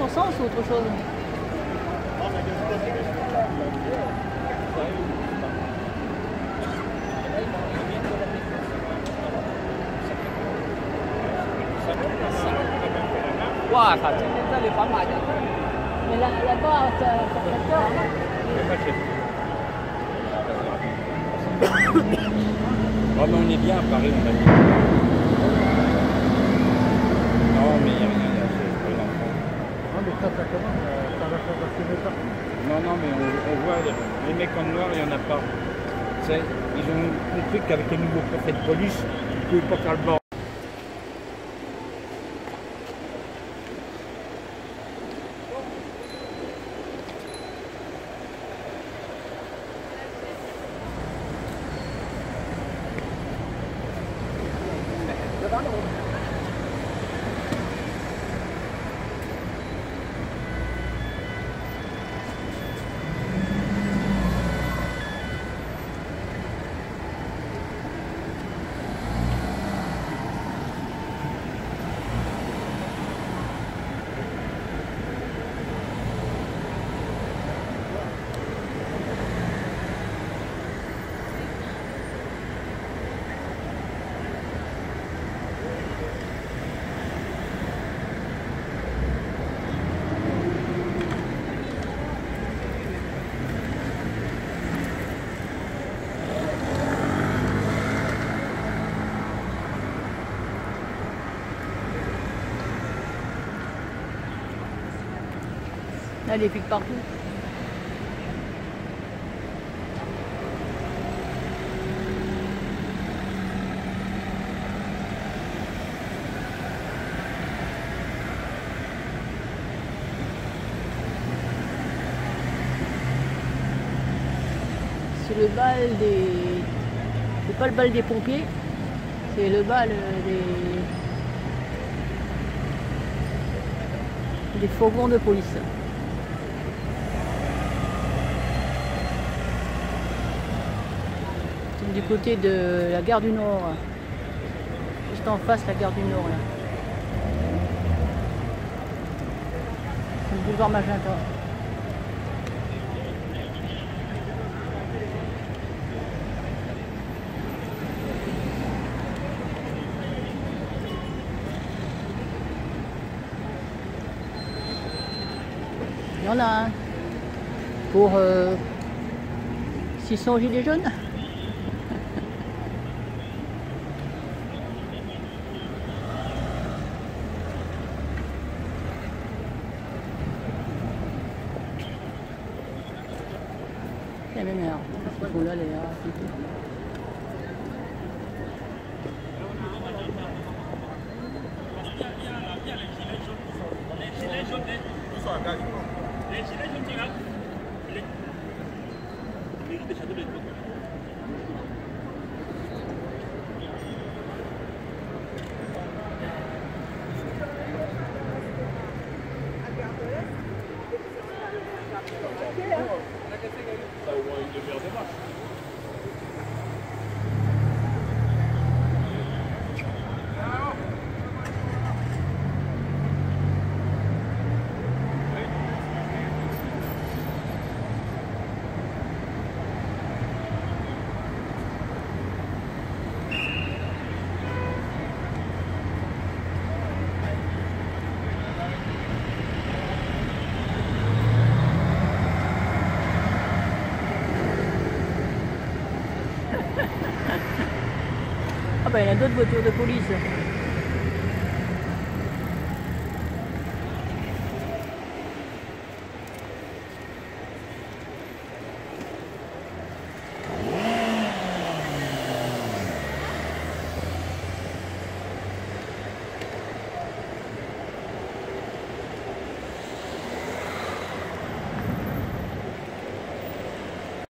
Ou autre chose? Ouah, ça tient l'état, elle est pas mal. Mais là-bas, ça fait peur. Oh, mais on est bien à Paris, on va dire. Non, mais il y a rien. Ça commence à la fois parce que je parle. Non, non, mais on voit les mecs en noir, il n'y en a pas. T'sais, ils ont compris qu'avec les nouveaux préfets de police, ils ne pouvaient pas faire le bord. Là, les pics partout. C'est le bal des... C'est pas le bal des pompiers, c'est le bal des... fourgons de police. Du côté de la gare du Nord, juste en face la gare du Nord là. C'est le boulevard Magenta. Il y en a un pour 600 gilets jaunes. Ah ben, il y a d'autres voitures de police.